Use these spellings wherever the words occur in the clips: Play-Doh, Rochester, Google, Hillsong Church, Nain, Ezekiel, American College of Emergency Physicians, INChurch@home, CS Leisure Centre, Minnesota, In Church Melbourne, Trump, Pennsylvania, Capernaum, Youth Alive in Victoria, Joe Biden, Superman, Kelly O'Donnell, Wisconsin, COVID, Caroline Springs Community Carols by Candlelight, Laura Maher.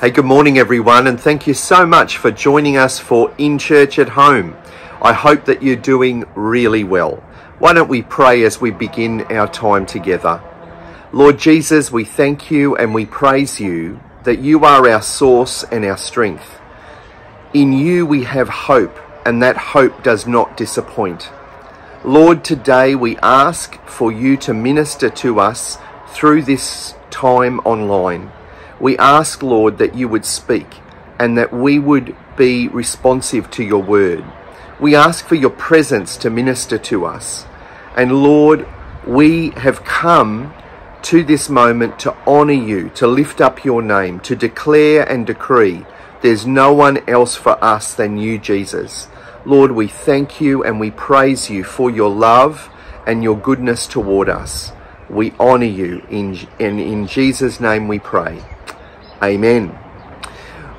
Hey, good morning everyone, and thank you so much for joining us for In Church at Home. I hope that you're doing really well. Why don't we pray as we begin our time together? Lord Jesus, we thank you and we praise you that you are our source and our strength. In you we have hope, and that hope does not disappoint. Lord, today we ask for you to minister to us through this time online. We ask, Lord, that you would speak and that we would be responsive to your word. We ask for your presence to minister to us. And Lord, we have come to this moment to honour you, to lift up your name, to declare and decree there's no one else for us than you, Jesus. Lord, we thank you and we praise you for your love and your goodness toward us. We honour you, and in Jesus' name we pray. Amen.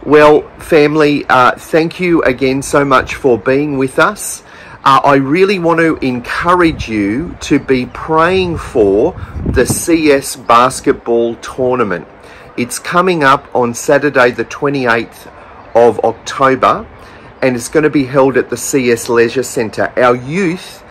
Well, family, thank you again so much for being with us. I really want to encourage you to be praying for the CS basketball tournament. It's coming up on Saturday the 28th of October, and it's going to be held at the CS Leisure Centre. Our youth,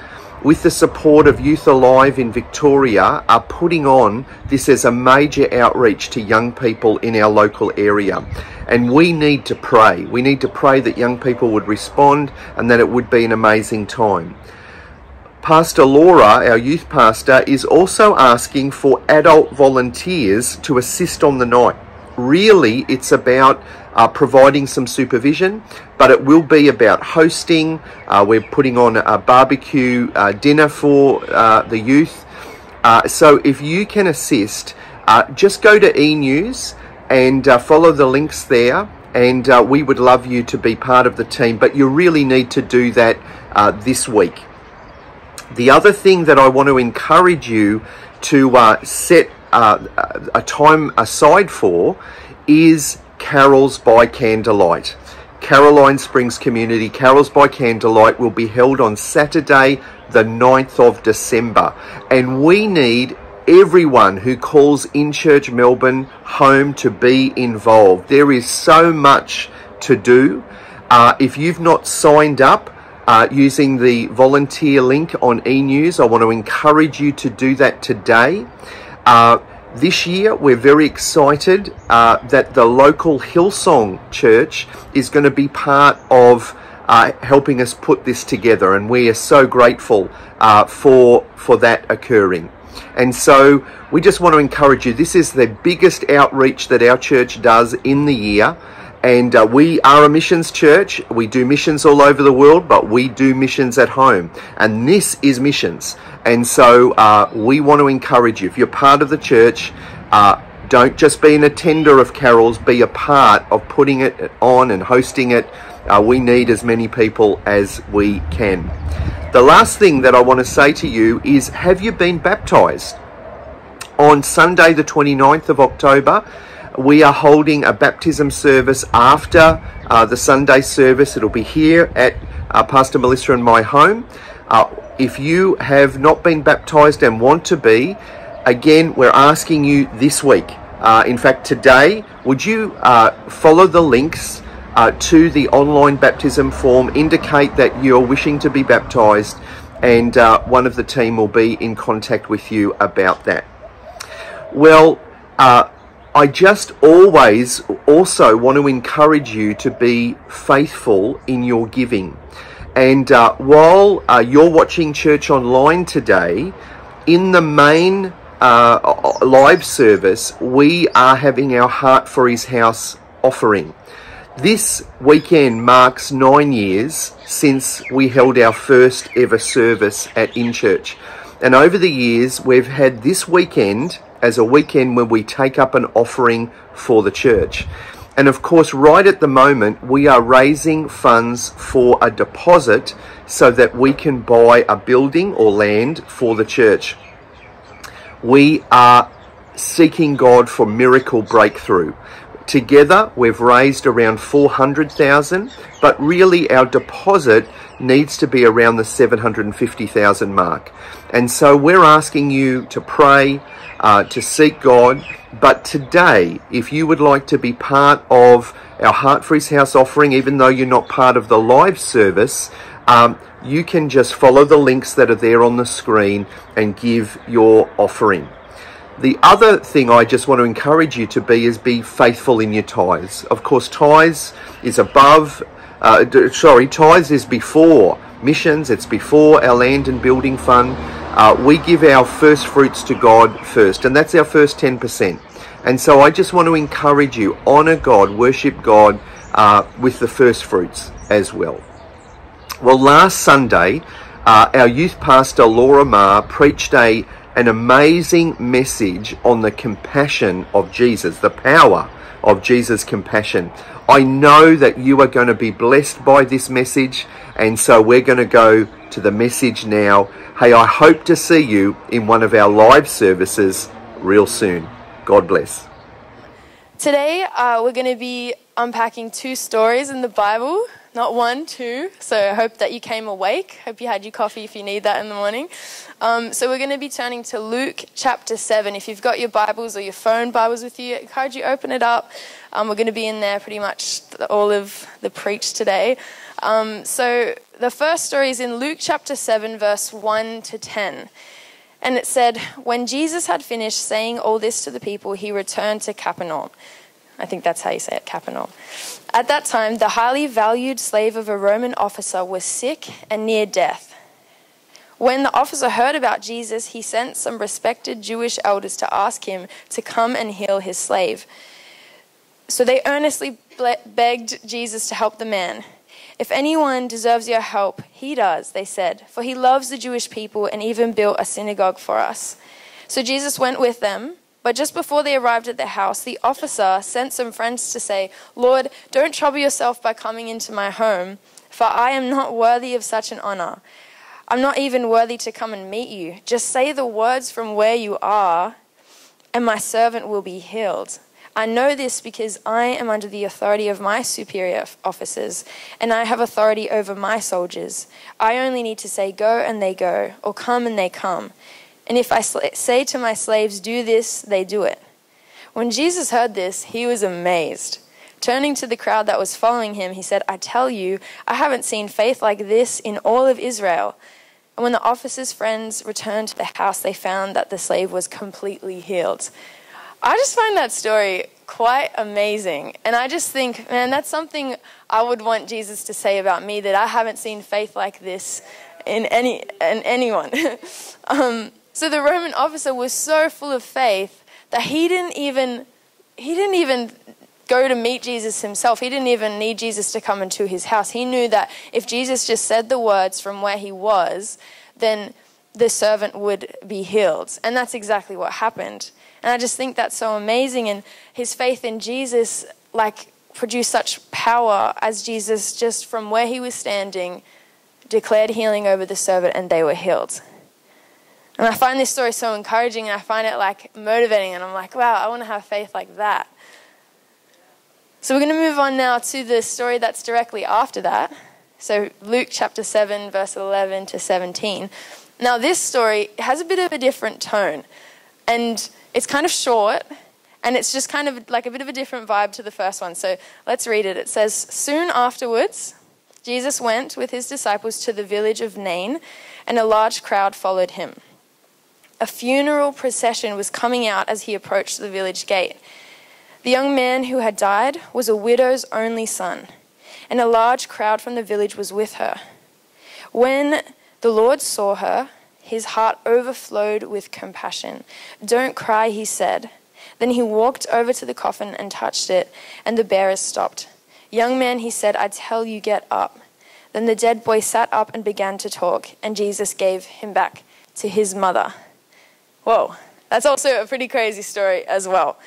with the support of Youth Alive in Victoria, are putting on this as a major outreach to young people in our local area. And we need to pray. We need to pray that young people would respond and that it would be an amazing time. Pastor Laura, our youth pastor, is also asking for adult volunteers to assist on the night. Really, it's about providing some supervision, but it will be about hosting. We're putting on a barbecue dinner for the youth. So if you can assist, just go to eNews and follow the links there, and we would love you to be part of the team, but you really need to do that this week. The other thing that I want to encourage you to set a time aside for is Carols by Candlelight. Caroline Springs Community Carols by Candlelight will be held on Saturday the 9th of December, and we need everyone who calls In Church Melbourne home to be involved. There is so much to do. If you've not signed up using the volunteer link on eNews, I want to encourage you to do that today. This year, we're very excited that the local Hillsong Church is going to be part of helping us put this together, and we are so grateful for that occurring. And so we just want to encourage you. This is the biggest outreach that our church does in the year, and we are a missions church. We do missions all over the world, but we do missions at home, and this is missions. And so we want to encourage you. If you're part of the church, don't just be an attender of Carols, be a part of putting it on and hosting it. We need as many people as we can. The last thing that I want to say to you is, have you been baptised? On Sunday the 29th of October, we are holding a baptism service after the Sunday service. It'll be here at Pastor Melissa and my home. If you have not been baptised and want to be, again, we're asking you this week. In fact, today, would you follow the links to the online baptism form, indicate that you're wishing to be baptised, and one of the team will be in contact with you about that. Well, I just always also want to encourage you to be faithful in your giving. And while you're watching church online today, in the main live service, we are having our Heart for His House offering. This weekend marks 9 years since we held our first ever service at InChurch. And over the years, we've had this weekend as a weekend where we take up an offering for the church. And of course, right at the moment, we are raising funds for a deposit so that we can buy a building or land for the church. We are seeking God for miracle breakthrough. Together, we've raised around $400,000, but really our deposit needs to be around the $750,000 mark. And so we're asking you to pray to seek God. But today, if you would like to be part of our Heart for His House offering, even though you're not part of the live service, you can just follow the links that are there on the screen and give your offering. The other thing I just want to encourage you to be is be faithful in your tithes. Of course, tithes is tithes is before missions, it's before our land and building fund. We give our first fruits to God first, and that's our first 10%. And so I just want to encourage you, honour God, worship God with the first fruits as well. Well, last Sunday, our youth pastor, Laura Maher, preached an amazing message on the compassion of Jesus, the power of Jesus' compassion. I know that you are going to be blessed by this message, and so we're going to go to the message now. Hey, I hope to see you in one of our live services real soon. God bless. Today, we're going to be unpacking two stories in the Bible. Not one, two. So I hope that you came awake. Hope you had your coffee if you need that in the morning. So we're going to be turning to Luke chapter 7. If you've got your Bibles or your phone Bibles with you, I encourage you open it up. We're going to be in there pretty much all of the preach today. So the first story is in Luke chapter 7, verse 1 to 10. And it said, "When Jesus had finished saying all this to the people, he returned to Capernaum." I think that's how you say it, Capernaum. "At that time, the highly valued slave of a Roman officer was sick and near death. When the officer heard about Jesus, he sent some respected Jewish elders to ask him to come and heal his slave. So they earnestly begged Jesus to help the man. 'If anyone deserves your help, he does,' they said, 'for he loves the Jewish people and even built a synagogue for us.' So Jesus went with them. But just before they arrived at the house, the officer sent some friends to say, 'Lord, don't trouble yourself by coming into my home, for I am not worthy of such an honor. I'm not even worthy to come and meet you. Just say the words from where you are, and my servant will be healed. I know this because I am under the authority of my superior officers, and I have authority over my soldiers. I only need to say, go, and they go, or come, and they come. And if I say to my slaves, do this, they do it.' When Jesus heard this, he was amazed. Turning to the crowd that was following him, he said, 'I tell you, I haven't seen faith like this in all of Israel.' And when the officer's friends returned to the house, they found that the slave was completely healed." I just find that story quite amazing. And I just think, man, that's something I would want Jesus to say about me, that I haven't seen faith like this in anyone. So the Roman officer was so full of faith that he didn't even go to meet Jesus himself. He didn't even need Jesus to come into his house. He knew that if Jesus just said the words from where he was, then the servant would be healed. And that's exactly what happened. And I just think that's so amazing. And his faith in Jesus, like, produced such power as Jesus, just from where he was standing, declared healing over the servant, and they were healed. And I find this story so encouraging, and I find it, like, motivating, and I'm like, wow, I want to have faith like that. So we're going to move on now to the story that's directly after that. So Luke chapter 7, verse 11 to 17. Now this story has a bit of a different tone, and it's kind of short, and it's just kind of like a bit of a different vibe to the first one. So let's read it. It says, "Soon afterwards, Jesus went with his disciples to the village of Nain, and a large crowd followed him. A funeral procession was coming out as he approached the village gate. The young man who had died was a widow's only son, and a large crowd from the village was with her. When the Lord saw her, his heart overflowed with compassion. 'Don't cry,' he said. Then he walked over to the coffin and touched it, and the bearers stopped. 'Young man,' he said, 'I tell you, get up.' Then the dead boy sat up and began to talk, and Jesus gave him back to his mother." Whoa, that's also a pretty crazy story as well.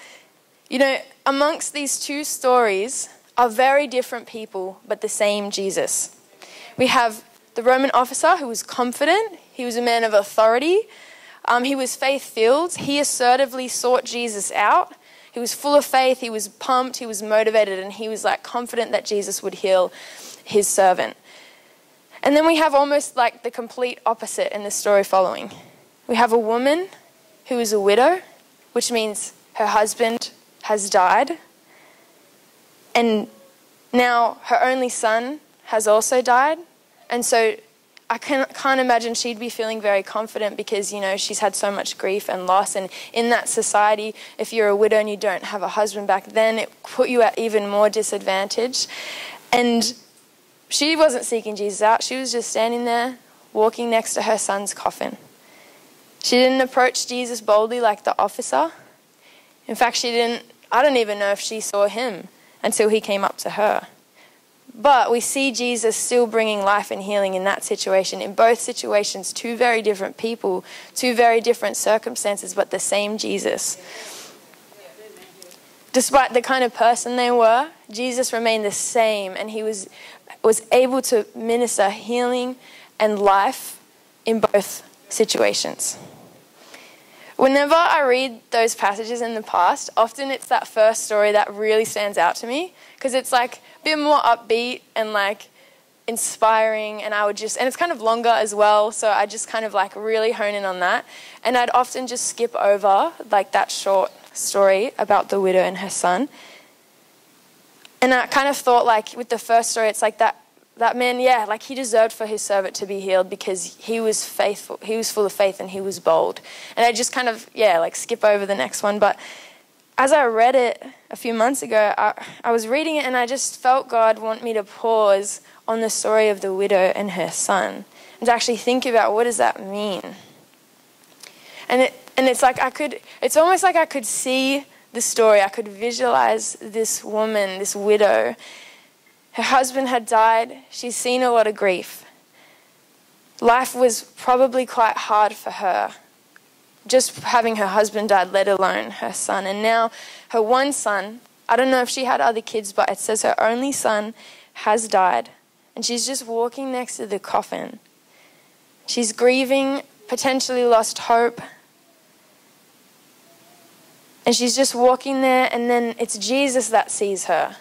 You know, amongst these two stories are very different people, but the same Jesus. We have the Roman officer who was confident. He was a man of authority. He was faith-filled. He assertively sought Jesus out. He was full of faith. He was pumped. He was motivated. And he was, like, confident that Jesus would heal his servant. And then we have almost like the complete opposite in the story following. We have a woman who is a widow, which means her husband has died, and now her only son has also died, and so I can't imagine she'd be feeling very confident because, you know, she's had so much grief and loss, and in that society, if you're a widow and you don't have a husband back then, it put you at even more disadvantage. And she wasn't seeking Jesus out. She was just standing there walking next to her son's coffin. She didn't approach Jesus boldly like the officer. In fact, she didn't, I don't even know if she saw him until he came up to her. But we see Jesus still bringing life and healing in that situation. In both situations, two very different people, two very different circumstances, but the same Jesus. Despite the kind of person they were, Jesus remained the same, and he was able to minister healing and life in both situations. Whenever I read those passages in the past, often it's that first story that really stands out to me, because it's like a bit more upbeat and like inspiring, and I would just, and it's kind of longer as well, so I just kind of like really hone in on that, and I'd often just skip over like that short story about the widow and her son. And I kind of thought, like, with the first story, it's like that man, yeah, like he deserved for his servant to be healed because he was faithful, he was full of faith, and he was bold. And I just kind of, yeah, like skip over the next one. But as I read it a few months ago, I was reading it and I just felt God want me to pause on the story of the widow and her son and to actually think about, what does that mean? And it's like it's almost like I could see the story. I could visualize this woman, this widow. Her husband had died. She's seen a lot of grief. Life was probably quite hard for her, just having her husband died, let alone her son. And now her one son, I don't know if she had other kids, but it says her only son has died. And she's just walking next to the coffin. She's grieving, potentially lost hope. And she's just walking there, and then it's Jesus that sees her.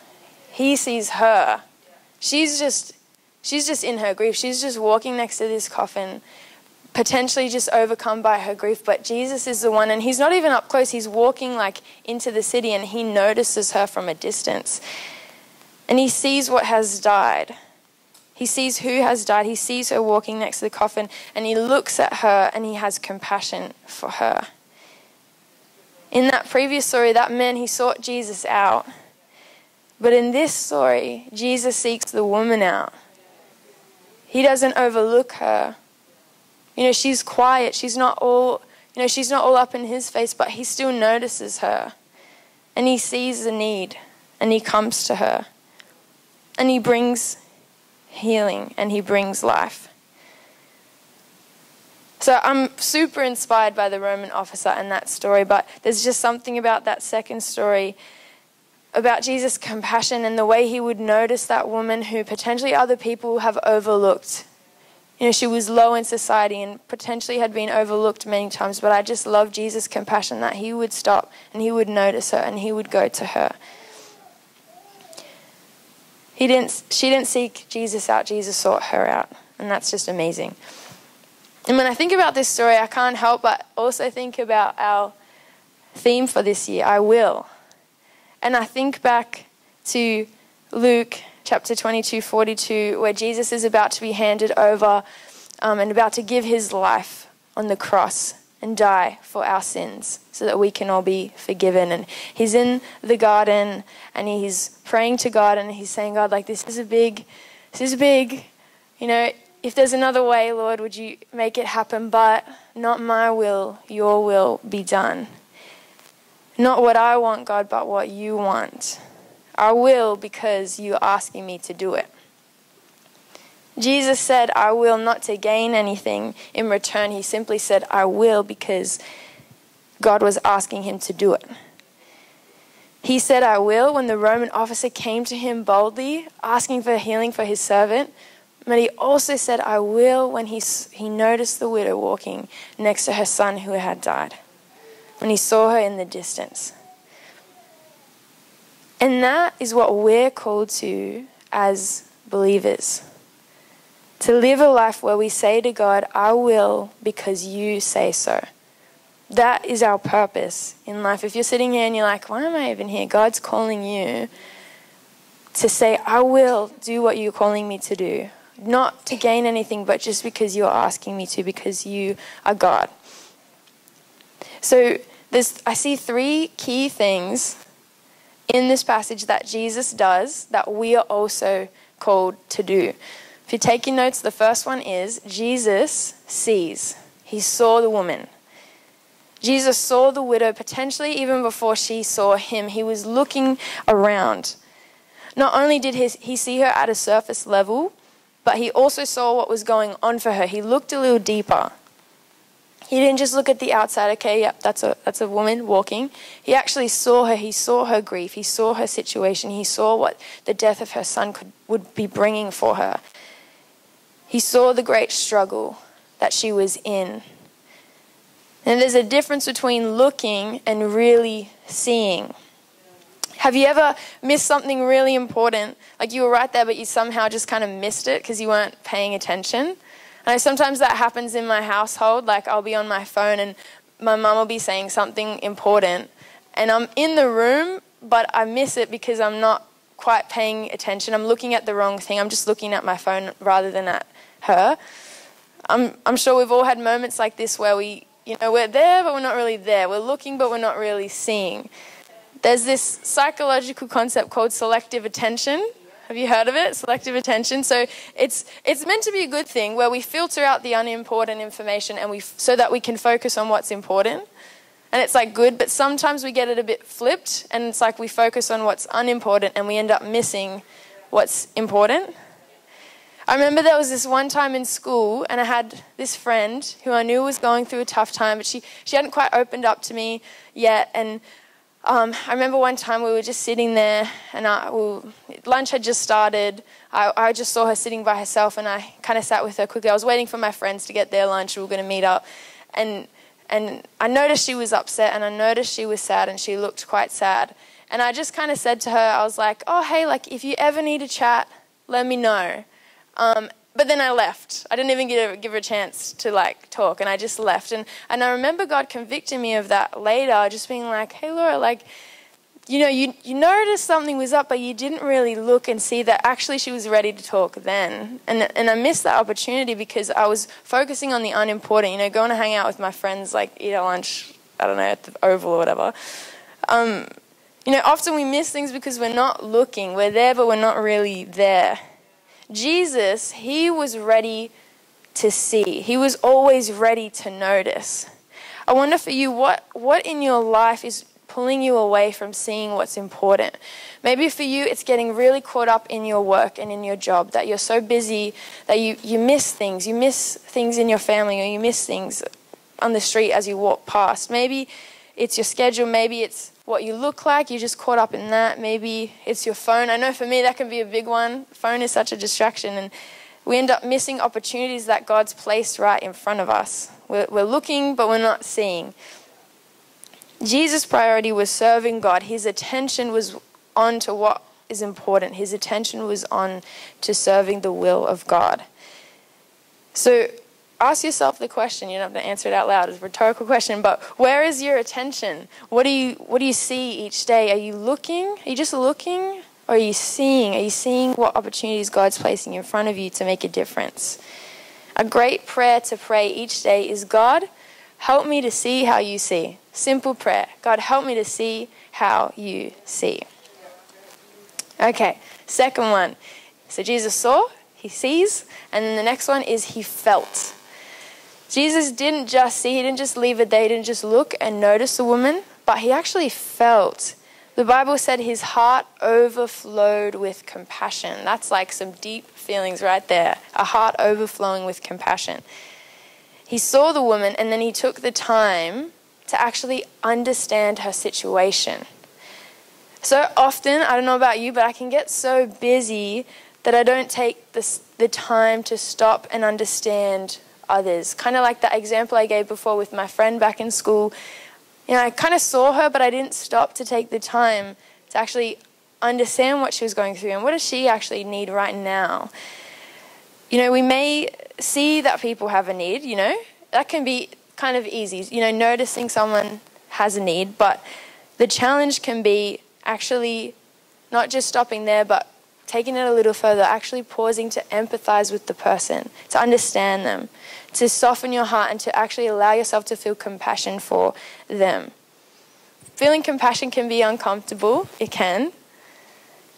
He sees her. She's just in her grief. She's just walking next to this coffin, potentially just overcome by her grief. But Jesus is the one, and he's not even up close. He's walking like into the city, and he notices her from a distance. And he sees what has died. He sees who has died. He sees her walking next to the coffin, and he looks at her, and he has compassion for her. In that previous story, that man, he sought Jesus out. But in this story, Jesus seeks the woman out. He doesn't overlook her. You know, she's quiet. She's not all up in his face, but he still notices her. And he sees the need, and he comes to her. And he brings healing, and he brings life. So I'm super inspired by the Roman officer and that story, but there's just something about that second story about Jesus' compassion and the way he would notice that woman who potentially other people have overlooked. You know, she was low in society and potentially had been overlooked many times, but I just love Jesus' compassion that he would stop and he would notice her and he would go to her. She didn't seek Jesus out, Jesus sought her out, and that's just amazing. And when I think about this story, I can't help but also think about our theme for this year, I will. And I think back to Luke chapter 22:42, where Jesus is about to be handed over and about to give his life on the cross and die for our sins so that we can all be forgiven. And he's in the garden and he's praying to God and he's saying, God, like, this is big, you know, if there's another way, Lord, would you make it happen? But not my will, your will be done. Not what I want, God, but what you want. I will because you're asking me to do it. Jesus said, I will, not to gain anything in return. He simply said, I will, because God was asking him to do it. He said, I will, when the Roman officer came to him boldly, asking for healing for his servant. But he also said, I will, when he noticed the widow walking next to her son who had died, when he saw her in the distance. And that is what we're called to as believers, to live a life where we say to God, I will because you say so. that is our purpose in life. If you're sitting here and you're like, why am I even here? God's calling you to say, I will do what you're calling me to do. Not to gain anything, but just because you're asking me to, because you are God. So I see three key things in this passage that Jesus does that we are also called to do. If you're taking notes, the first one is Jesus sees. He saw the woman. Jesus saw the widow potentially even before she saw him. He was looking around. Not only did he see her at a surface level, but he also saw what was going on for her. He looked a little deeper. He didn't just look at the outside, okay, yep, that's a woman walking. He actually saw her. He saw her grief. He saw her situation. He saw what the death of her son would be bringing for her. He saw the great struggle that she was in. And there's a difference between looking and really seeing. Have you ever missed something really important? Like you were right there, but you somehow just kind of missed it because you weren't paying attention. And sometimes that happens in my household. Like I'll be on my phone and my mum will be saying something important. And I'm in the room, but I miss it because I'm not quite paying attention. I'm looking at the wrong thing. I'm just looking at my phone rather than at her. I'm sure we've all had moments like this where we're there, but we're not really there. We're looking, but we're not really seeing. There's this psychological concept called selective attention. Have you heard of it? Selective attention. So it's meant to be a good thing where we filter out the unimportant information and so that we can focus on what's important. And it's like good, but sometimes we get it a bit flipped and it's like we focus on what's unimportant and we end up missing what's important. I remember there was this one time in school and I had this friend who I knew was going through a tough time, but she hadn't quite opened up to me yet. And I remember one time we were just sitting there and lunch had just started. I just saw her sitting by herself and I kind of sat with her quickly. I was waiting for my friends to get their lunch. We were going to meet up. And I noticed she was upset and I noticed she was sad and she looked quite sad. And I just kind of said to her, I was like, oh, hey, like if you ever need a chat, let me know. But then I left. I didn't even give her a chance to like talk, and I just left. And I remember God convicting me of that later, just being like, hey, Laura, like, you noticed something was up, but you didn't really look and see that actually she was ready to talk then. And I missed that opportunity because I was focusing on the unimportant, going to hang out with my friends, like eat our lunch, I don't know, at the Oval or whatever. Often we miss things because we're not looking. We're there, but we're not really there. Jesus, he was ready to see. He was always ready to notice. I wonder for you, what in your life is pulling you away from seeing what's important? Maybe for you, it's getting really caught up in your work and in your job, that you're so busy that you miss things. You miss things in your family, or you miss things on the street as you walk past. Maybe it's your schedule. Maybe it's what you look like. You're just caught up in that. Maybe it's your phone. I know for me that can be a big one. Phone is such a distraction, and we end up missing opportunities that God's placed right in front of us. We're looking, but we're not seeing. Jesus' priority was serving God. His attention was on to what is important. His attention was on to serving the will of God. So ask yourself the question. You don't have to answer it out loud. It's a rhetorical question, but where is your attention? What do you see each day? Are you looking? Are you just looking? Or are you seeing? Are you seeing what opportunities God's placing in front of you to make a difference? A great prayer to pray each day is, God, help me to see how you see. Simple prayer. God, help me to see how you see. Okay, second one. So Jesus saw, he sees, and then the next one is he felt. Jesus didn't just see, he didn't just leave it there, he didn't just look and notice the woman, but he actually felt. The Bible said his heart overflowed with compassion. That's like some deep feelings right there, a heart overflowing with compassion. He saw the woman and then he took the time to actually understand her situation. So often, I don't know about you, but I can get so busy that I don't take the time to stop and understand others. Kind of like that example I gave before with my friend back in school. I kind of saw her, but I didn't stop to take the time to actually understand what she was going through and what does she actually need right now. We may see that people have a need, that can be kind of easy, you know, noticing someone has a need, but the challenge can be actually not just stopping there, but taking it a little further, actually pausing to empathise with the person, to understand them, to soften your heart and to actually allow yourself to feel compassion for them. Feeling compassion can be uncomfortable, it can.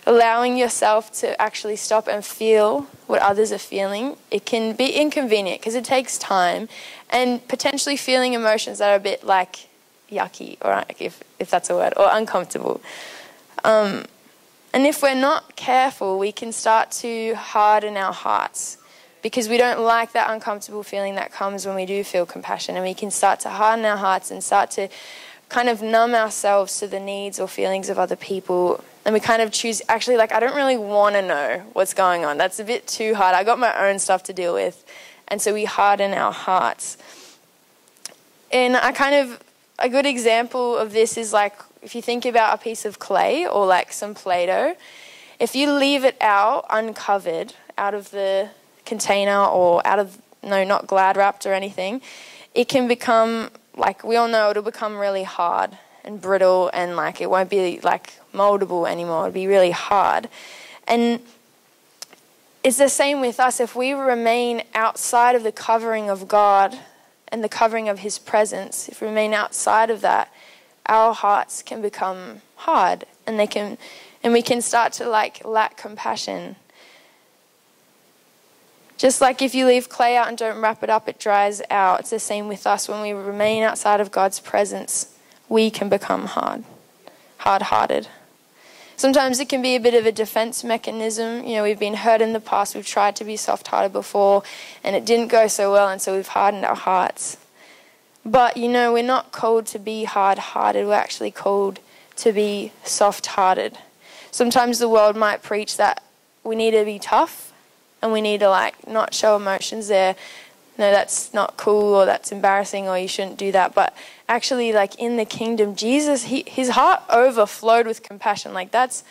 Allowing yourself to actually stop and feel what others are feeling, it can be inconvenient because it takes time, and potentially feeling emotions that are a bit like yucky, or if that's a word, or uncomfortable. And if we're not careful, we can start to harden our hearts because we don't like that uncomfortable feeling that comes when we do feel compassion, and we can start to harden our hearts and start to kind of numb ourselves to the needs or feelings of other people, and we kind of choose, actually, like, I don't really want to know what's going on. That's a bit too hard. I got my own stuff to deal with, and so we harden our hearts. And a good example of this is like, if you think about a piece of clay or like some Play-Doh, if you leave it out uncovered out of the container or out of, no, not Glad wrapped or anything, it can become, like we all know, it'll become really hard and brittle, and like it won't be like moldable anymore. It'll be really hard. And it's the same with us. If we remain outside of the covering of God and the covering of His presence, if we remain outside of that, our hearts can become hard, and we can start to like lack compassion. Just like if you leave clay out and don't wrap it up, it dries out. It's the same with us. When we remain outside of God's presence, we can become hard-hearted. Sometimes it can be a bit of a defense mechanism. You know, we've been hurt in the past, we've tried to be soft-hearted before, and it didn't go so well, and so we've hardened our hearts. But, you know, we're not called to be hard-hearted. We're actually called to be soft-hearted. Sometimes the world might preach that we need to be tough and we need to, like, not show emotions there. No, that's not cool, or that's embarrassing, or you shouldn't do that. But actually, like, in the kingdom, Jesus, his heart overflowed with compassion. Like, that's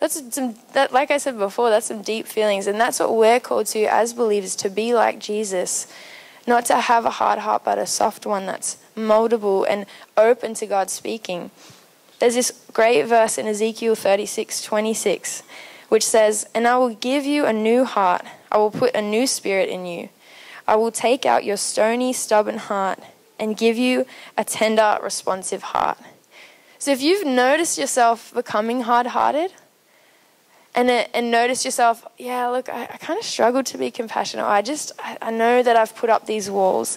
like I said before, that's some deep feelings. And that's what we're called to as believers, to be like Jesus. Not to have a hard heart, but a soft one that's moldable and open to God speaking. There's this great verse in Ezekiel 36:26, which says, "And I will give you a new heart. I will put a new spirit in you. I will take out your stony, stubborn heart and give you a tender, responsive heart." So if you've noticed yourself becoming hard-hearted, and notice yourself, yeah, look, I kind of struggle to be compassionate. I know that I've put up these walls.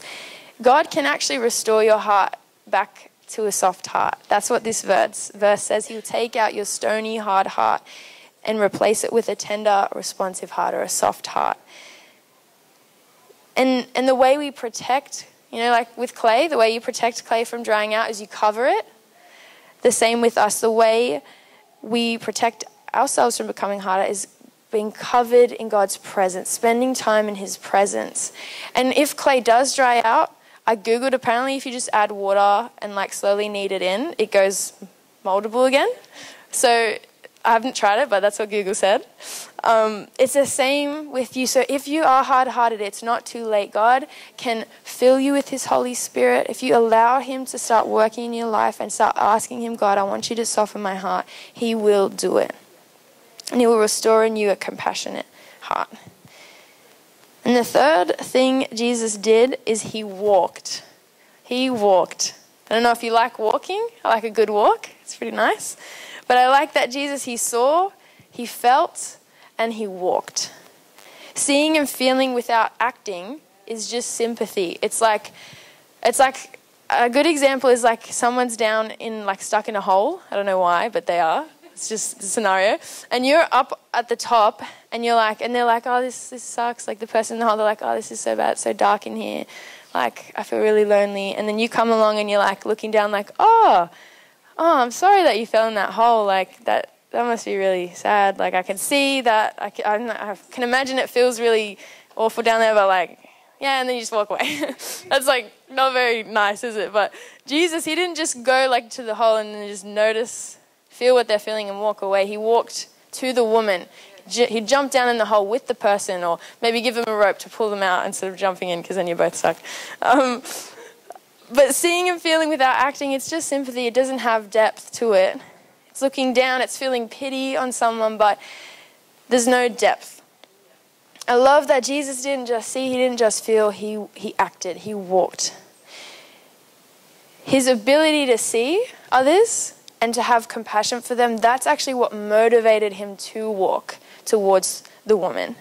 God can actually restore your heart back to a soft heart. That's what this verse says. He'll take out your stony, hard heart and replace it with a tender, responsive heart, or a soft heart. And the way we protect, you know, like with clay, the way you protect clay from drying out is you cover it. The same with us. The way we protect ourselves from becoming harder is being covered in God's presence, spending time in His presence. And if clay does dry out, I googled, apparently if you just add water and like slowly knead it in, it goes moldable again. So I haven't tried it, but that's what Google said. It's the same with you. So if you are hard-hearted, it's not too late. God can fill you with His Holy Spirit. If you allow Him to start working in your life and start asking Him, God, I want you to soften my heart, He will do it. And He will restore in you a compassionate heart. And the third thing Jesus did is He walked. He walked. I don't know if you like walking. I like a good walk. It's pretty nice. But I like that Jesus, He saw, He felt, and He walked. Seeing and feeling without acting is just sympathy. It's like a good example is like someone's down in, like, stuck in a hole. I don't know why, but they are. It's just the scenario. And you're up at the top, and you're like, and they're like, oh, this sucks. Like, the person in the hole, they're like, oh, this is so bad. It's so dark in here. Like, I feel really lonely. And then you come along, and you're like looking down, like, oh, I'm sorry that you fell in that hole. Like, that must be really sad. Like, I can see that. I can imagine it feels really awful down there, but like, yeah, and then you just walk away. That's like not very nice, is it? But Jesus, He didn't just go like to the hole and then just notice, feel what they're feeling and walk away. He walked to the woman. He jumped down in the hole with the person, or maybe give them a rope to pull them out instead of jumping in, because then you're both stuck. But seeing and feeling without acting, it's just sympathy. It doesn't have depth to it. It's looking down, it's feeling pity on someone, but there's no depth. I love that Jesus didn't just see, he didn't just feel, he acted, he walked. His ability to see others and to have compassion for them, that's actually what motivated him to walk towards the woman.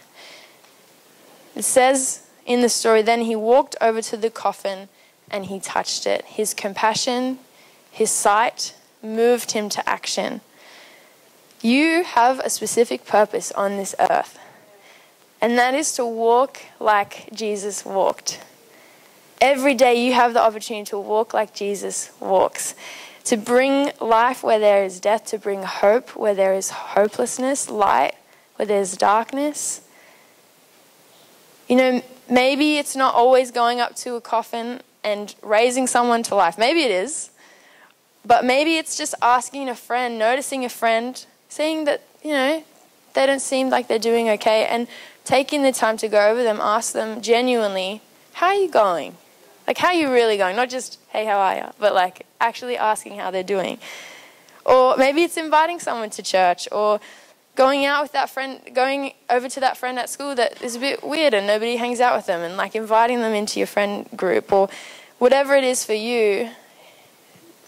It says in the story, then he walked over to the coffin and he touched it. His compassion, his sight moved him to action. You have a specific purpose on this earth, and that is to walk like Jesus walked. Every day you have the opportunity to walk like Jesus walks, to bring life where there is death, to bring hope where there is hopelessness, light where there's darkness. You know, maybe it's not always going up to a coffin and raising someone to life. Maybe it is. But maybe it's just asking a friend, noticing a friend, seeing that, you know, they don't seem like they're doing okay, and taking the time to go over them, ask them genuinely, how are you going? Like, how are you really going? Not just, hey, how are you? But, like, actually asking how they're doing. Or maybe it's inviting someone to church, or going out with that friend, going over to that friend at school that is a bit weird and nobody hangs out with them, and, like, inviting them into your friend group, or whatever it is for you.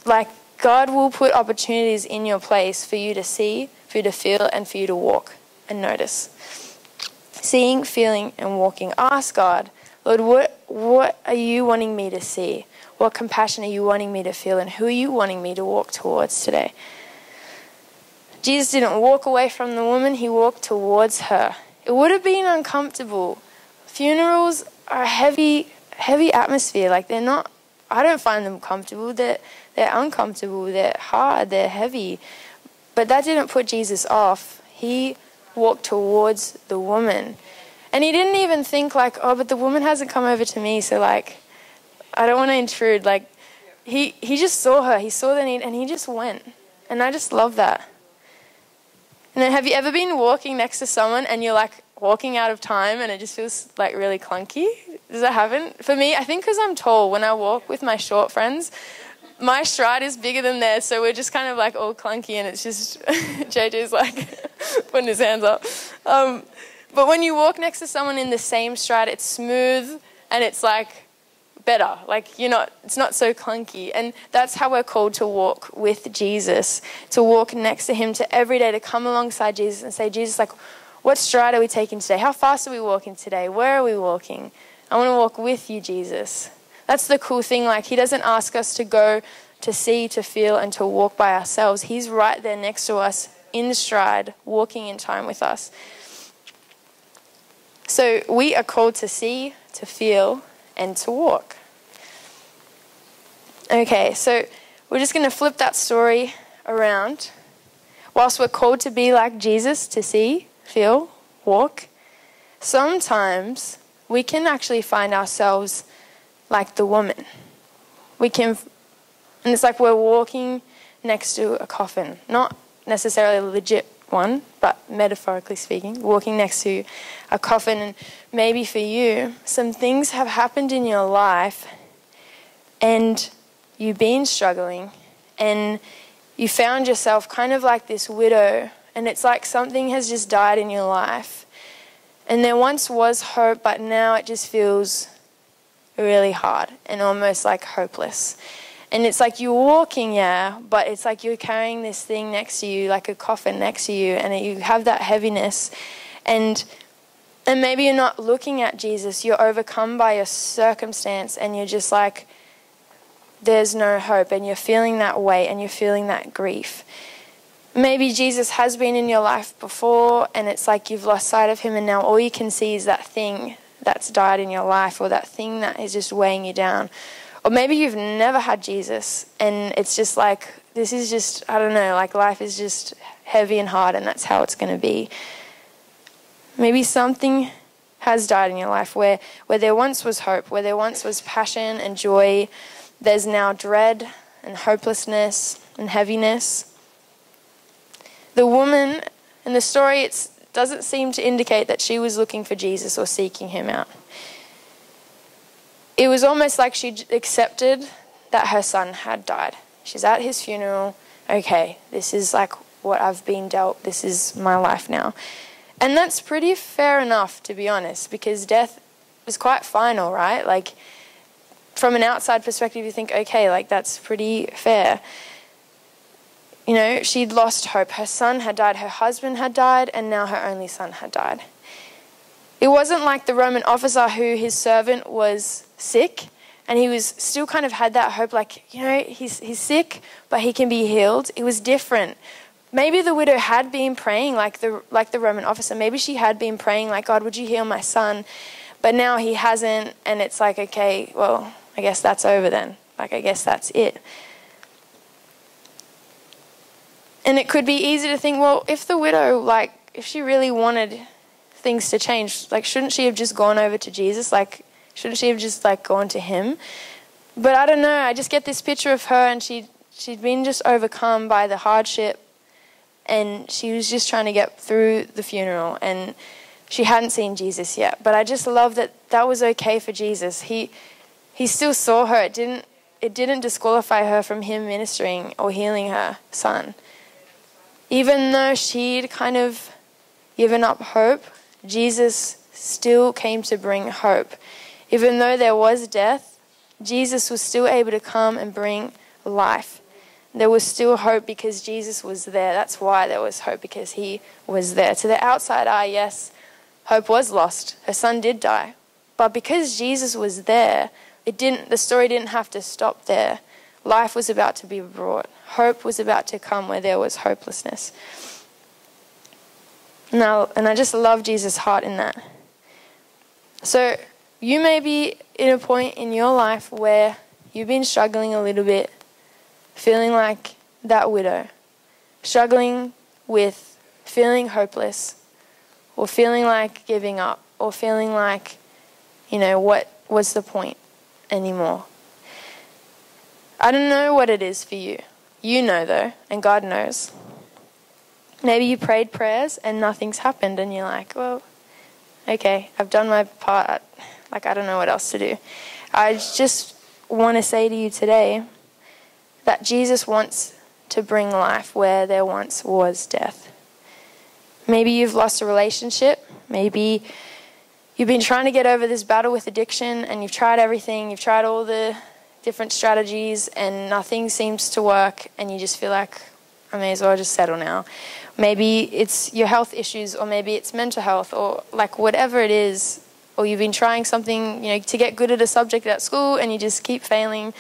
Like, God will put opportunities in your place for you to see, for you to feel, and for you to walk and notice. Seeing, feeling, and walking. Ask God, Lord, what are you wanting me to see? What compassion are you wanting me to feel? And who are you wanting me to walk towards today? Jesus didn't walk away from the woman. He walked towards her. It would have been uncomfortable. Funerals are a heavy, heavy atmosphere. Like, they're not, I don't find them comfortable. They're uncomfortable, they're hard, they're heavy. But that didn't put Jesus off. He walked towards the woman. And he didn't even think like, oh, but the woman hasn't come over to me, so like, I don't want to intrude. Like, he just saw her, he saw the need, and he just went. And I just love that. And then have you ever been walking next to someone and you're like walking out of time and it just feels like really clunky? Does that happen? For me, I think because I'm tall, when I walk with my short friends, my stride is bigger than theirs, so we're just kind of like all clunky, and it's just JJ's like putting his hands up. But when you walk next to someone in the same stride, it's smooth and it's like better. Like it's not so clunky, and that's how we're called to walk with Jesus, to walk next to him, to every day, to come alongside Jesus and say, Jesus, like, what stride are we taking today? How fast are we walking today? Where are we walking? I want to walk with you, Jesus. That's the cool thing, like, he doesn't ask us to go to see, to feel, and to walk by ourselves. He's right there next to us, in stride, walking in time with us. So we are called to see, to feel, and to walk. Okay, so we're just going to flip that story around. Whilst we're called to be like Jesus, to see, feel, walk, sometimes we can actually find ourselves like the woman. We can, and it's like we're walking next to a coffin, not necessarily a legit one, but metaphorically speaking, walking next to a coffin. And maybe for you, some things have happened in your life and you've been struggling and you found yourself kind of like this widow, and it's like something has just died in your life. And there once was hope, but now it just feels really hard and almost like hopeless. And it's like you're walking, yeah, but it's like you're carrying this thing next to you, like a coffin next to you, and you have that heaviness. And maybe you're not looking at Jesus. You're overcome by your circumstance, and you're just like, there's no hope, and you're feeling that weight, and you're feeling that grief. Maybe Jesus has been in your life before, and it's like you've lost sight of him, and now all you can see is that thing that's died in your life, or that thing that is just weighing you down. Or maybe you've never had Jesus, and it's just like, this is just, I don't know, like life is just heavy and hard, and that's how it's going to be. Maybe something has died in your life where there once was hope, where there once was passion and joy. There's now dread and hopelessness and heaviness. The woman in the story, it's doesn't seem to indicate that she was looking for Jesus or seeking him out. It was almost like she accepted that her son had died. She's at his funeral. Okay, this is like what I've been dealt. This is my life now. And that's pretty fair enough, to be honest, because death is quite final, right? Like, from an outside perspective, you think, okay, like, that's pretty fair. You know, she'd lost hope. Her son had died, her husband had died, and now her only son had died. It wasn't like the Roman officer who his servant was sick, and he was still kind of had that hope, like, you know, he's sick, but he can be healed. It was different. Maybe the widow had been praying like the Roman officer. Maybe she had been praying like, God, would you heal my son? But now he hasn't, and it's like, okay, well, I guess that's over then. Like, I guess that's it. And it could be easy to think, well, if the widow, like, if she really wanted things to change, like, shouldn't she have just gone over to Jesus? Like, shouldn't she have just, like, gone to him? But I don't know. I just get this picture of her, and she'd been just overcome by the hardship, and she was just trying to get through the funeral, and she hadn't seen Jesus yet. But I just love that that was okay for Jesus. He still saw her. It didn't disqualify her from him ministering or healing her son. Even though she'd kind of given up hope, Jesus still came to bring hope. Even though there was death, Jesus was still able to come and bring life. There was still hope because Jesus was there. That's why there was hope, because he was there. To the outside eye, yes, hope was lost. Her son did die. But because Jesus was there, the story didn't have to stop there. Life was about to be brought. Hope was about to come where there was hopelessness. And I just love Jesus' heart in that. So you may be in a point in your life where you've been struggling a little bit, feeling like that widow, struggling with feeling hopeless, or feeling like giving up, or feeling like, you know, what was the point anymore? I don't know what it is for you. You know, though, and God knows. Maybe you prayed prayers and nothing's happened, and you're like, well, okay, I've done my part. Like, I don't know what else to do. I just want to say to you today, that Jesus wants to bring life where there once was death. Maybe you've lost a relationship. Maybe you've been trying to get over this battle with addiction, and you've tried everything. You've tried all the different strategies, and nothing seems to work, and you just feel like, I may as well just settle now. Maybe it's your health issues, or maybe it's mental health, or like whatever it is, or you've been trying something, you know, to get good at a subject at school, and you just keep failing.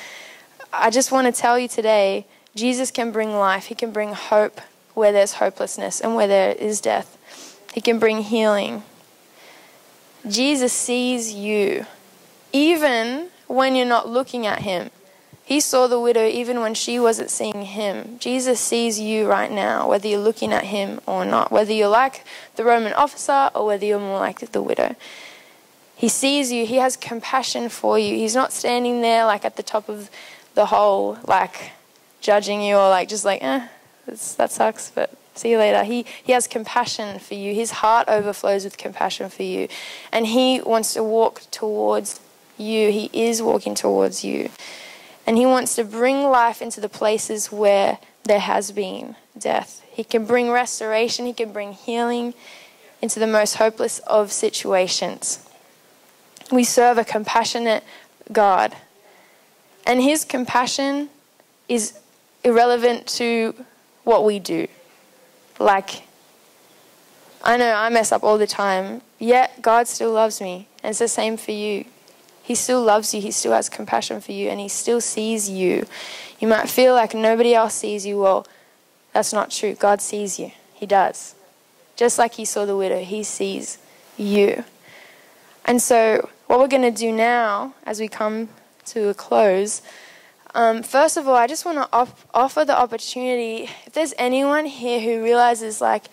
I just want to tell you today, Jesus can bring life. He can bring hope where there's hopelessness and where there is death. He can bring healing. Jesus sees you, even when you're not looking at him. He saw the widow even when she wasn't seeing him. Jesus sees you right now, whether you're looking at him or not, whether you're like the Roman officer or whether you're more like the widow. He sees you. He has compassion for you. He's not standing there like at the top of the whole, like, judging you, or like, just like, that sucks, but see you later. He has compassion for you. His heart overflows with compassion for you. And he wants to walk towards you. He is walking towards you. And he wants to bring life into the places where there has been death. He can bring restoration. He can bring healing into the most hopeless of situations. We serve a compassionate God. And his compassion is irrelevant to what we do. Like, I know I mess up all the time, yet God still loves me. And it's the same for you. He still loves you. He still has compassion for you. And he still sees you. You might feel like nobody else sees you. Well, that's not true. God sees you. He does. Just like he saw the widow, he sees you. And so what we're going to do now as we come to a close. First of all, I just want to offer the opportunity, if there's anyone here who realizes, like,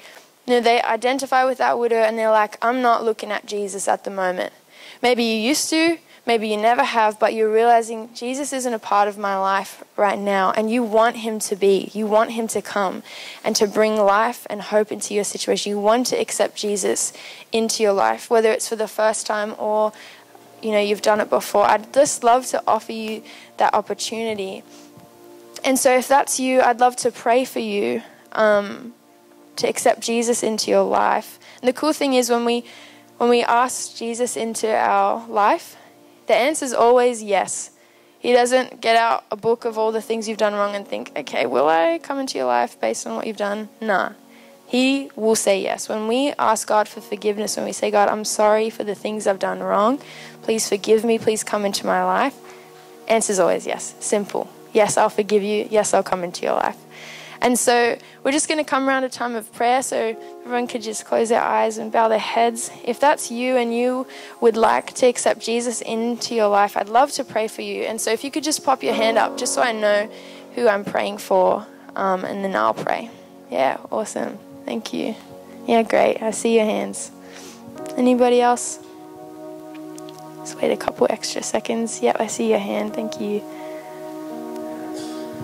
you know, they identify with that widow and they're like, I'm not looking at Jesus at the moment. Maybe you used to, maybe you never have, but you're realizing Jesus isn't a part of my life right now, and you want him to be. You want him to come and to bring life and hope into your situation. You want to accept Jesus into your life, whether it's for the first time or you know, you've done it before. I'd just love to offer you that opportunity. And so if that's you, I'd love to pray for you to accept Jesus into your life. And the cool thing is when we ask Jesus into our life, the answer is always yes. He doesn't get out a book of all the things you've done wrong and think, okay, will I come into your life based on what you've done? Nah. He will say yes. When we ask God for forgiveness, when we say, God, I'm sorry for the things I've done wrong. Please forgive me. Please come into my life. Answer's always yes. Simple. Yes, I'll forgive you. Yes, I'll come into your life. And so we're just going to come around a time of prayer, so everyone could just close their eyes and bow their heads. If that's you and you would like to accept Jesus into your life, I'd love to pray for you. And so if you could just pop your hand up just so I know who I'm praying for, and then I'll pray. Yeah, awesome. Thank you. Yeah, great. I see your hands. Anybody else? Just wait a couple extra seconds. Yep, I see your hand. Thank you.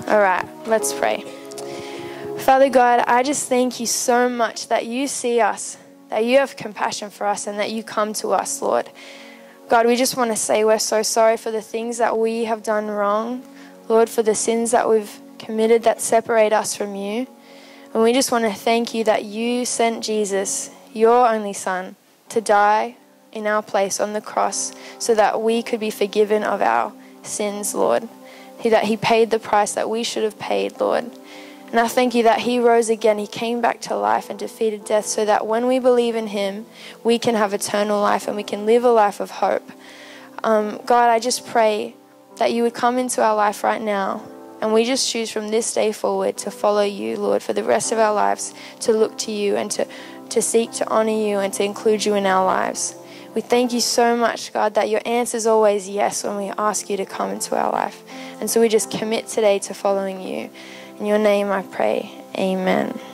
All right, let's pray. Father God, I just thank you so much that you see us, that you have compassion for us, and that you come to us, Lord. God, we just want to say we're so sorry for the things that we have done wrong, Lord, for the sins that we've committed that separate us from you. And we just want to thank you that you sent Jesus, your only son, to die in our place on the cross so that we could be forgiven of our sins, Lord. That he paid the price that we should have paid, Lord. And I thank you that he rose again. He came back to life and defeated death so that when we believe in him, we can have eternal life and we can live a life of hope. God, I just pray that you would come into our life right now. And we just choose from this day forward to follow you, Lord, for the rest of our lives, to look to you and to seek to honor you and to include you in our lives. We thank you so much, God, that your answer is always yes when we ask you to come into our life. And so we just commit today to following you. In your name I pray, amen.